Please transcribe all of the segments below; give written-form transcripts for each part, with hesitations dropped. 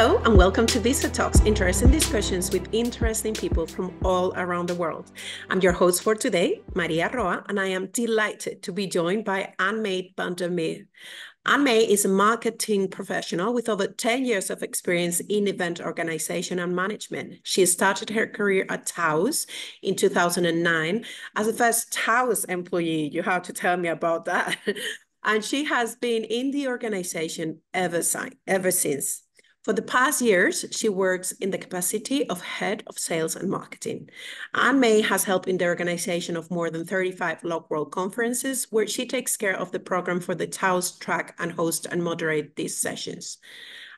Hello and welcome to VistaTalks, interesting discussions with interesting people from all around the world. I'm your host for today, Maria Roa, and I am delighted to be joined by Anne-Maj van der Meer. Anne-Maj is a marketing professional with over 10 years of experience in event organization and management. She started her career at TAUS in 2009 as the first TAUS employee. You have to tell me about that. And she has been in the organization ever since. For the past years, she works in the capacity of head of sales and marketing. Anne-Maj has helped in the organization of more than 35 LocWorld conferences, where she takes care of the program for the TAUS track and host and moderate these sessions.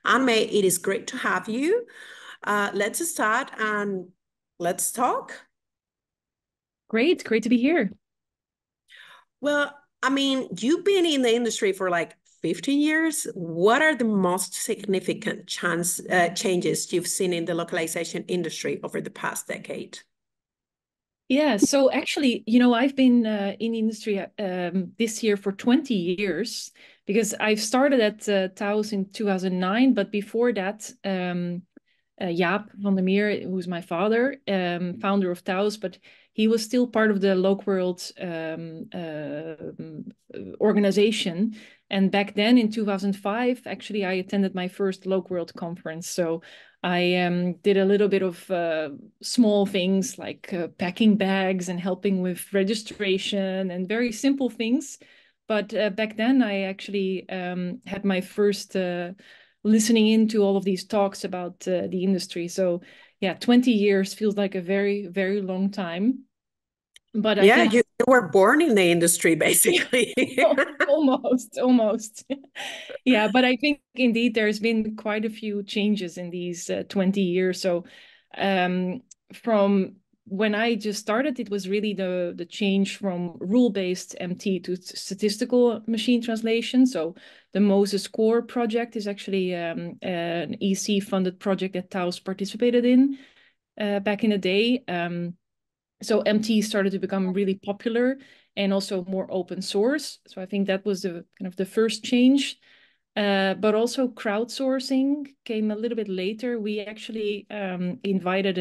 Anne-Maj, it is great to have you. Let's start and let's talk. Great to be here. Well, I mean, you've been in the industry for like 15 years. What are the most significant changes you've seen in the localization industry over the past decade? Yeah, so actually, you know, I've been in industry this year for 20 years, because I've started at TAUS in 2009, but before that, Jaap van der Meer, who's my father, founder of TAUS, but he was still part of the LocWorld organization. And back then in 2005, actually, I attended my first LocWorld conference. So I did a little bit of small things like packing bags and helping with registration and very simple things. But back then I actually had my first listening into all of these talks about the industry. So yeah, 20 years feels like a very, very long time. But I think you were born in the industry, basically. almost. Yeah, but I think indeed there's been quite a few changes in these 20 years. So from when I just started, it was really the change from rule-based MT to statistical machine translation. So the Moses Core project is actually an EC-funded project that TAUS participated in back in the day. So MT started to become really popular and also more open source. So I think that was the kind of the first change, but also crowdsourcing came a little bit later. We actually invited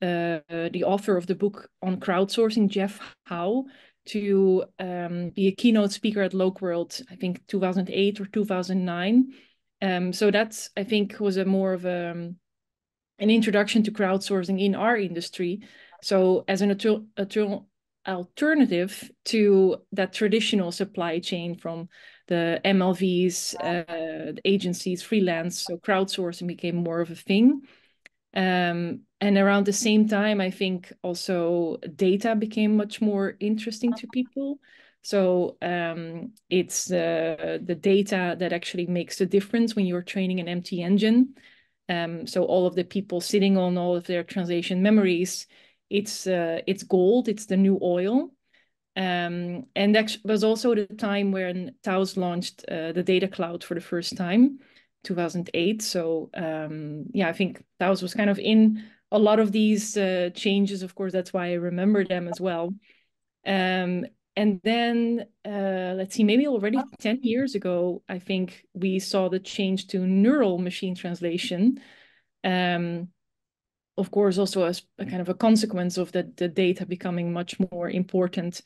the author of the book on crowdsourcing, Jeff Howe, to be a keynote speaker at LocWorld, I think 2008 or 2009. So that's, I think, was a more of an introduction to crowdsourcing in our industry. So as an alternative to that traditional supply chain from the MLVs, the agencies, freelance, so crowdsourcing became more of a thing. And around the same time, I think also data became much more interesting to people. So it's the data that actually makes the difference when you're training an MT engine. So all of the people sitting on all of their translation memories, it's gold, it's the new oil. And that was also the time when TAUS launched the data cloud for the first time, 2008. So yeah, I think TAUS was kind of in a lot of these changes. Of course, that's why I remember them as well. And then, let's see, maybe already 10 years ago, I think we saw the change to neural machine translation. Of course, also as a kind of a consequence of the data becoming much more important.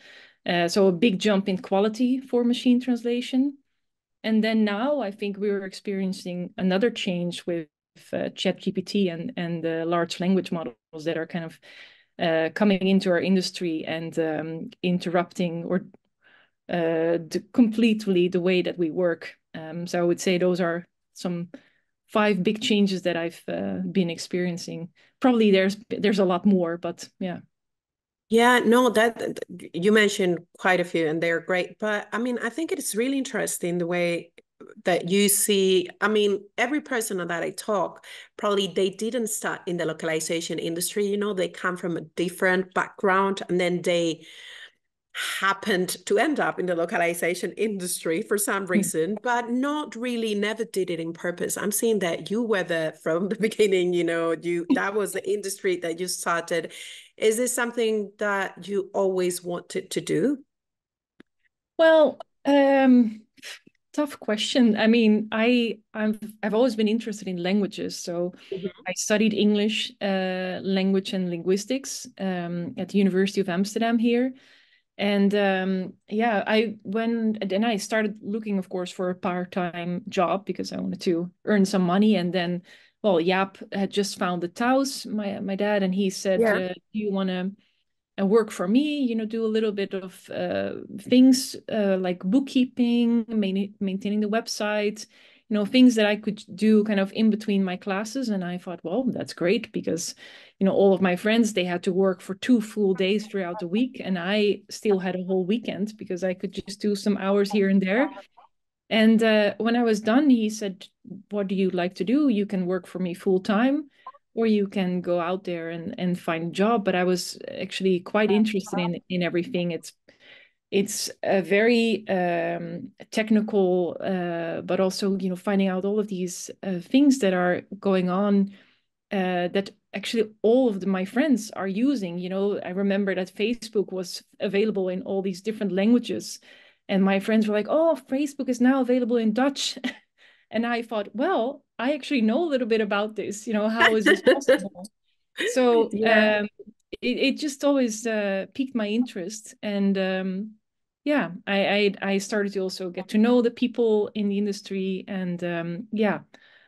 So a big jump in quality for machine translation. And then now I think we were experiencing another change with ChatGPT and the large language models that are kind of coming into our industry and interrupting or completely the way that we work. So I would say those are some 5 big changes that I've been experiencing. Probably there's a lot more, but yeah. Yeah, no, that you mentioned quite a few and they're great. But I mean, I think it's really interesting the way that you see, I mean, every person that I talk, probably they didn't start in the localization industry, you know, they come from a different background and then they happened to end up in the localization industry for some reason, but not really, never did it in purpose. I'm seeing that you were there from the beginning, you know, that was the industry that you started. Is this something that you always wanted to do? Well, Tough question. I mean, I've always been interested in languages. So I studied English language and linguistics at the University of Amsterdam here. And yeah, then I started looking, of course, for a part-time job because I wanted to earn some money. And then, well, Jaap had just found the TAUS, my dad, and he said, do you want to work for me, you know, do a little bit of things like bookkeeping, maintaining the website, you know, things that I could do kind of in between my classes. And I thought, well, that's great because, you know, all of my friends, they had to work for 2 full days throughout the week. And I still had a whole weekend because I could just do some hours here and there. And when I was done, he said, what do you like to do? You can work for me full time, or you can go out there and find a job. But I was actually quite interested in everything. It's a very technical, but also, you know, finding out all of these things that are going on that actually all of my friends are using. You know, I remember that Facebook was available in all these different languages. And my friends were like, oh, Facebook is now available in Dutch. And I thought, well, I actually know a little bit about this, you know, how is this possible? So it just always piqued my interest. And yeah, I started to also get to know the people in the industry. And yeah,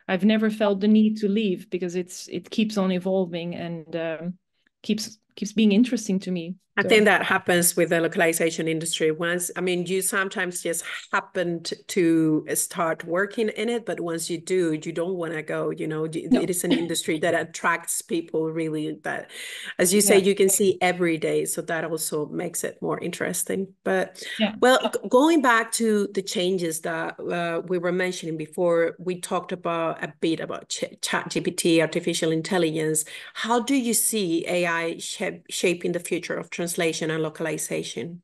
I've never felt the need to leave because it keeps on evolving and keeps being interesting to me. I think that happens with the localization industry. Once, I mean, you sometimes just happened to start working in it, but once you do, you don't want to go, you know. No. It is an industry that attracts people really that, as you say, you can see every day. So that also makes it more interesting. But well, going back to the changes that we were mentioning before, we talked a bit about ChatGPT, artificial intelligence. How do you see AI shaping the future of translation and localization?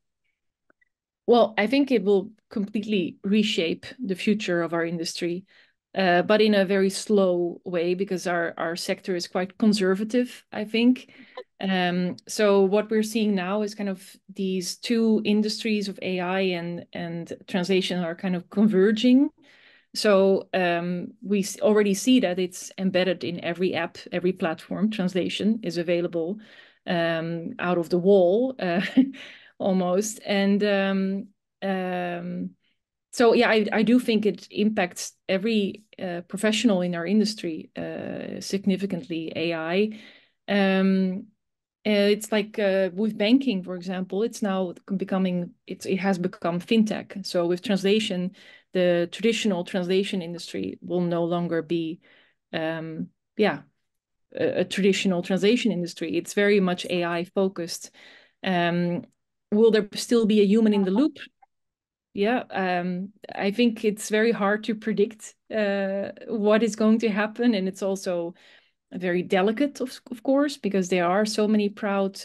Well, I think it will completely reshape the future of our industry, but in a very slow way because our sector is quite conservative, I think. So what we're seeing now is kind of these two industries of AI and translation are kind of converging. So we already see that it's embedded in every app, every platform. Translation is available out of the wall almost. And so, yeah, I do think it impacts every professional in our industry significantly, AI. It's like with banking, for example, it's now it has become fintech. So with translation, the traditional translation industry will no longer be, a traditional translation industry. It's very much AI focused. Will there still be a human in the loop? Yeah, I think it's very hard to predict what is going to happen. And it's also very delicate, of course, because there are so many proud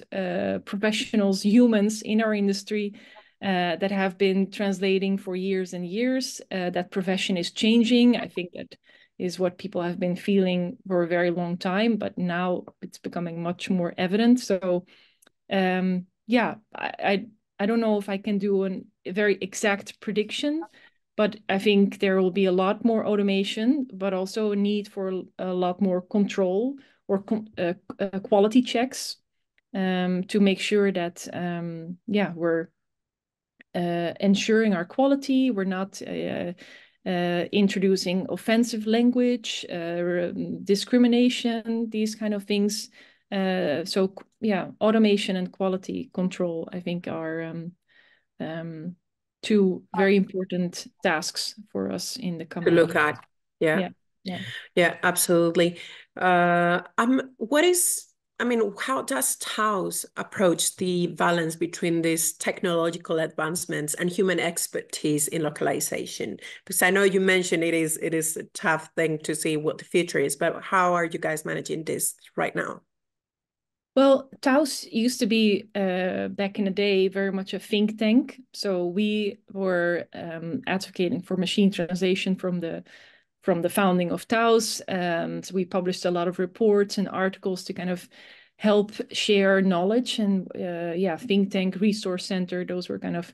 professionals, humans in our industry that have been translating for years and years. That profession is changing. I think that is what people have been feeling for a very long time, but now it's becoming much more evident. So yeah, I don't know if I can do a very exact prediction, but I think there will be a lot more automation, but also a need for a lot more control or quality checks to make sure that, yeah, we're ensuring our quality. We're not introducing offensive language, discrimination, these kind of things. So yeah, automation and quality control, I think, are two very important tasks for us in the company. To look at, yeah, absolutely. How does TAUS approach the balance between these technological advancements and human expertise in localization? Because I know you mentioned it is a tough thing to see what the future is, but how are you guys managing this right now? Well, TAUS used to be, back in the day, very much a think tank. So we were advocating for machine translation from the founding of TAUS. So we published a lot of reports and articles to kind of help share knowledge and think tank, resource center. Those were kind of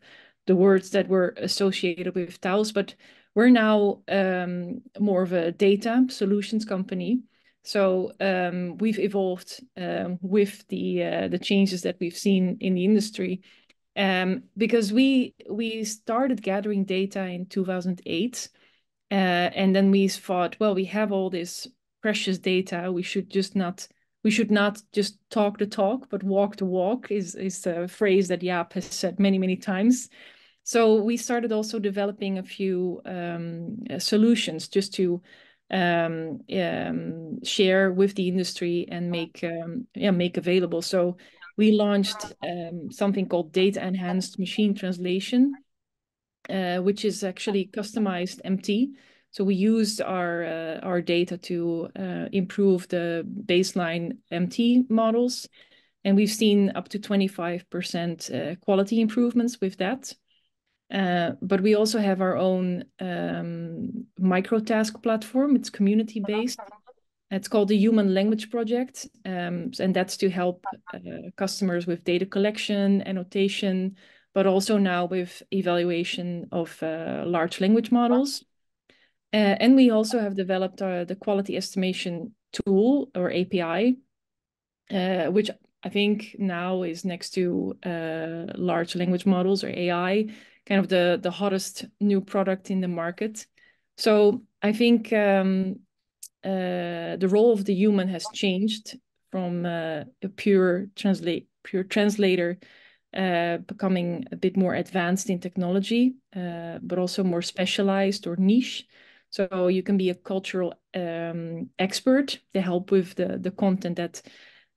the words that were associated with TAUS. But We're now more of a data solutions company. So we've evolved with the changes that we've seen in the industry, because we started gathering data in 2008, and then we thought, well, we have all this precious data. We should not just talk the talk, but walk the walk is a phrase that Jaap has said many, many times. So we started also developing a few solutions just to share with the industry and make available. So we launched something called Data Enhanced Machine Translation, which is actually customized MT. So we used our data to improve the baseline MT models, and we've seen up to 25% quality improvements with that. But we also have our own microtask platform. It's community-based. It's called the Human Language Project, and that's to help customers with data collection, annotation, but also now with evaluation of large language models. And we also have developed the quality estimation tool, or API, which I think now is next to large language models, or AI, kind of the hottest new product in the market. So I think the role of the human has changed from a pure translator becoming a bit more advanced in technology, but also more specialized or niche. So you can be a cultural expert to help with the content that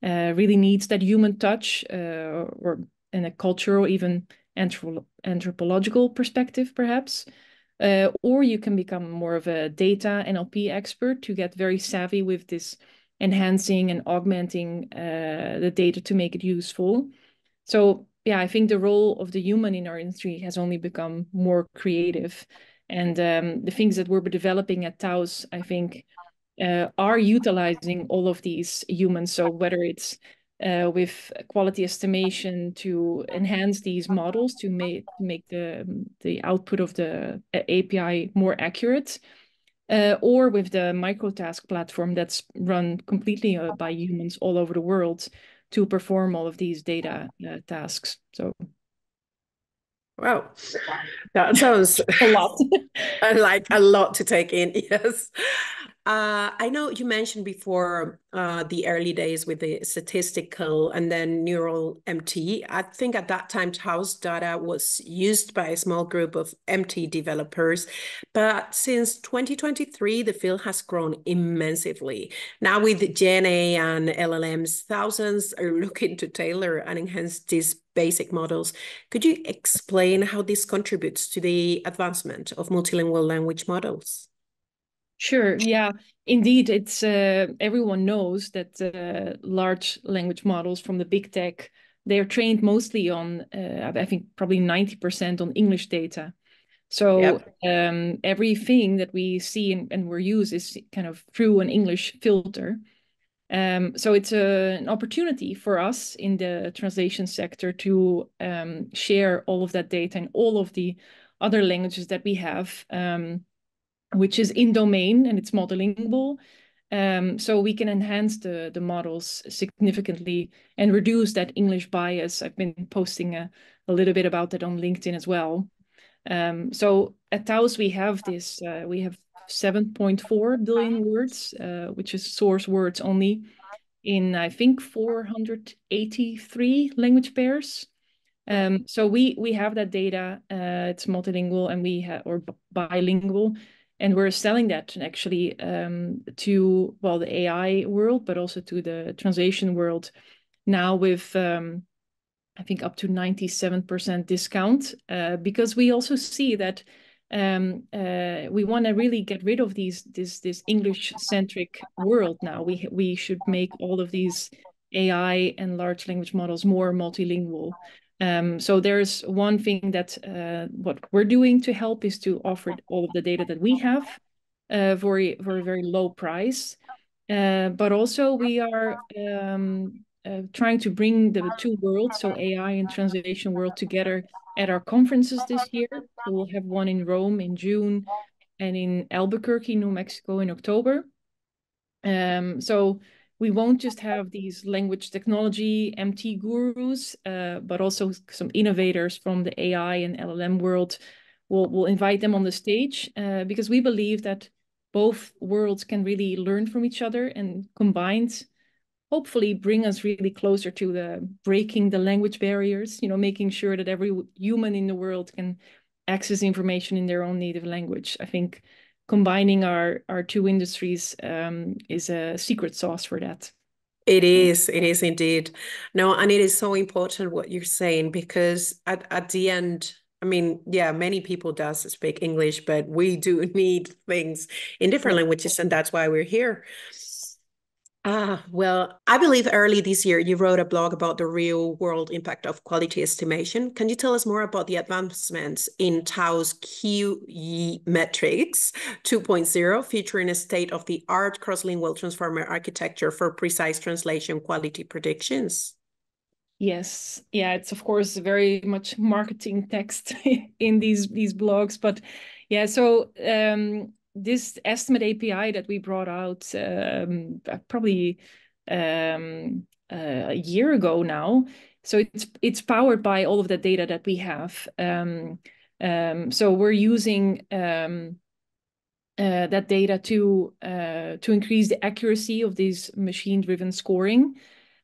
really needs that human touch, or in a cultural, even anthropological perspective, perhaps, or you can become more of a data NLP expert to get very savvy with this enhancing and augmenting the data to make it useful. So yeah, I think the role of the human in our industry has only become more creative, and the things that we're developing at TAUS, I think, are utilizing all of these humans. So whether it's with quality estimation to enhance these models to make the output of the API more accurate, or with the microtask platform that's run completely by humans all over the world to perform all of these data tasks. So, wow, that sounds a lot. Like a lot to take in. Yes. I know you mentioned before the early days with the statistical and then neural MT. I think at that time, TAUS data was used by a small group of MT developers. But since 2023, the field has grown immensely. Now with Gen A and LLMs, thousands are looking to tailor and enhance these basic models. Could you explain how this contributes to the advancement of multilingual language models? Sure. Yeah, indeed. It's everyone knows that large language models from the big tech, they're trained mostly on, I think, probably 90% on English data. So yep. Everything that we see and we use is kind of through an English filter. So it's an opportunity for us in the translation sector to share all of that data and all of the other languages that we have, which is in domain and it's multilingual. So we can enhance the models significantly and reduce that English bias. I've been posting a little bit about that on LinkedIn as well. So at TAUS, we have this, we have 7.4 billion words, which is source words only, in I think 483 language pairs. So we have that data, it's multilingual and we have, or bilingual, and we're selling that actually to, well, the AI world, but also to the translation world now with, I think, up to 97% discount, because we also see that we want to really get rid of this English-centric world now. We should make all of these AI and large language models more multilingual. So there's one thing that what we're doing to help is to offer all of the data that we have for a very low price. But also we are trying to bring the two worlds, so AI and translation world, together at our conferences this year. We'll have one in Rome in June and in Albuquerque, New Mexico in October. So we won't just have these language technology MT gurus, but also some innovators from the AI and LLM world. We'll invite them on the stage because we believe that both worlds can really learn from each other and combined, hopefully bring us really closer to the breaking the language barriers, you know, making sure that every human in the world can access information in their own native language. I think combining our two industries is a secret sauce for that. It is indeed. No, and it is so important what you're saying, because at the end, I mean, yeah, many people do speak English, but we do need things in different languages, and that's why we're here. Well, I believe early this year you wrote a blog about the real world impact of quality estimation. Can you tell us more about the advancements in TAUS QE metrics 2.0, featuring a state-of-the-art cross-lingual transformer architecture for precise translation quality predictions? Yes. Yeah, it's of course very much marketing text in these blogs, but yeah, so this estimate API that we brought out probably a year ago now. So it's powered by all of the data that we have. So we're using that data to increase the accuracy of these machine-driven scoring.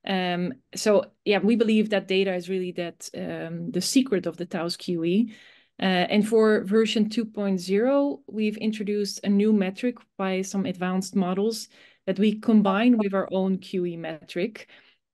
So yeah, we believe that data is really that the secret of the TAUS QE. And for version 2.0, we've introduced a new metric by some advanced models that we combine with our own QE metric.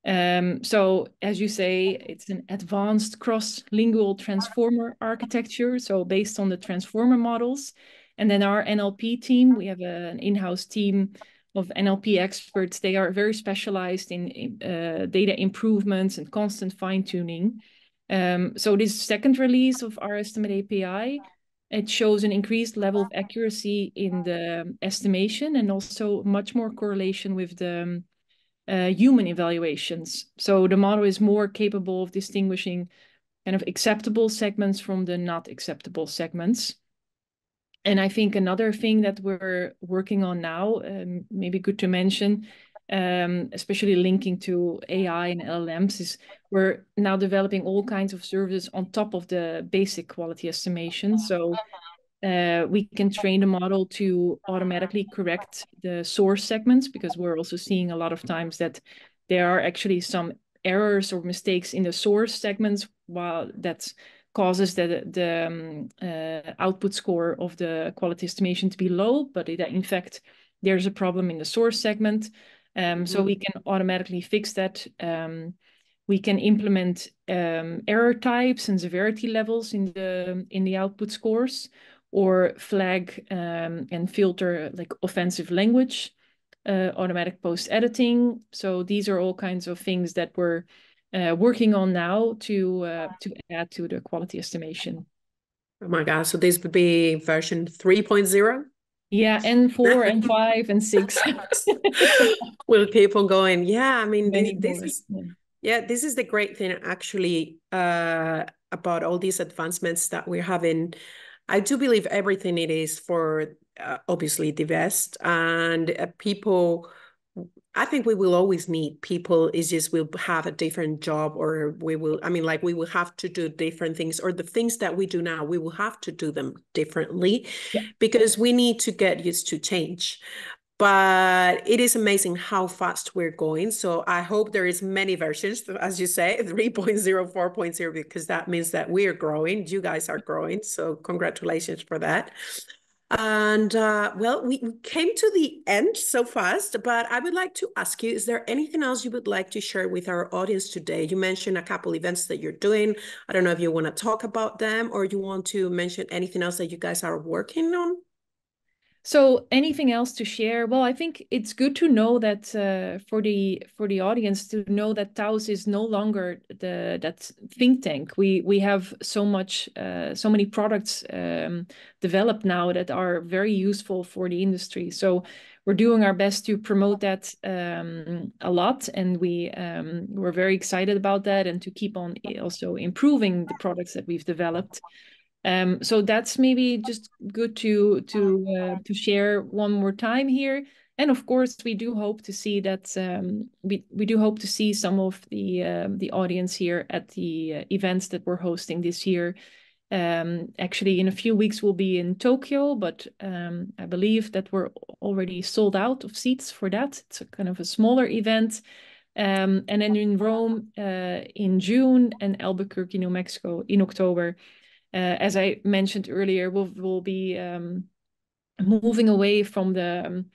So as you say, it's an advanced cross-lingual transformer architecture. So based on the transformer models, and then our NLP team, we have an in-house team of NLP experts. They are very specialized in data improvements and constant fine-tuning. So this second release of our estimate API, it shows an increased level of accuracy in the estimation and also much more correlation with the human evaluations. So the model is more capable of distinguishing kind of acceptable segments from the not acceptable segments. And I think another thing that we're working on now, maybe good to mention, especially linking to AI and LLMs, is we're now developing all kinds of services on top of the basic quality estimation. So we can train the model to automatically correct the source segments, because we're also seeing a lot of times that there are actually some errors or mistakes in the source segments, while that causes the output score of the quality estimation to be low, but in fact, there's a problem in the source segment. So we can automatically fix that. We can implement error types and severity levels in the output scores, or flag and filter like offensive language, automatic post-editing. So these are all kinds of things that we're working on now to add to the quality estimation. Oh my God! So this would be version 3.0. Yeah, and 4 and 5 and 6. Will people going? Yeah, I mean, this is the great thing actually about all these advancements that we're having. I do believe everything it is for obviously the best, and people. I think we will always need people. It's just we'll have a different job, or we will have to do different things, or the things that we do now, we will have to do them differently, because we need to get used to change. But it is amazing how fast we're going. So I hope there is many versions, as you say, 3.0, 4.0, because that means that we are growing. You guys are growing. So congratulations for that. And well, we came to the end so fast, but I would like to ask you, is there anything else you would like to share with our audience today? You mentioned a couple events that you're doing. I don't know if you want to talk about them, or you want to mention anything else that you guys are working on. So anything else to share? Well, I think it's good to know that for the audience to know that TAUS is no longer that think tank. We have so many products developed now that are very useful for the industry. So we're doing our best to promote that a lot, and we're very excited about that, and to keep on also improving the products that we've developed. So that's maybe just good to share one more time here. And of course, we do hope to see that we do hope to see some of the audience here at the events that we're hosting this year. Actually, in a few weeks, we'll be in Tokyo, but I believe that we're already sold out of seats for that. It's a kind of a smaller event. And then in Rome in June and Albuquerque, New Mexico in October. As I mentioned earlier, we'll be moving away from the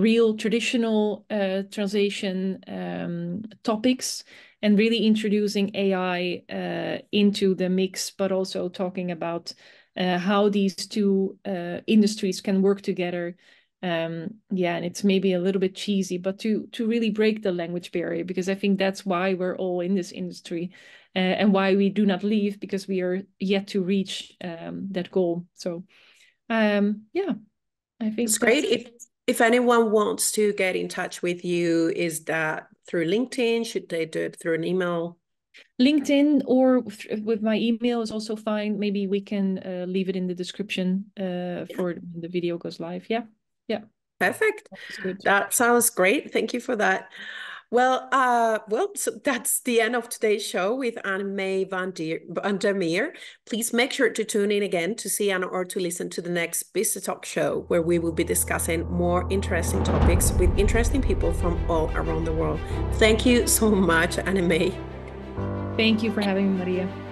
real traditional translation topics and really introducing AI into the mix, but also talking about how these two industries can work together. Yeah, and it's maybe a little bit cheesy, but to really break the language barrier, because I think that's why we're all in this industry and why we do not leave, because we are yet to reach that goal. So yeah, I think it's great. If anyone wants to get in touch with you, is that through LinkedIn? Should they do it through an email? LinkedIn or with my email is also fine. Maybe we can leave it in the description for when the video goes live. Yeah. Yeah. Perfect. That sounds great. Thank you for that. Well, so that's the end of today's show with Anne-Maj van der Meer. Please make sure to tune in again to see Anne or to listen to the next VistaTalks show, where we will be discussing more interesting topics with interesting people from all around the world. Thank you so much, Anne-Maj. Thank you for having me, Maria.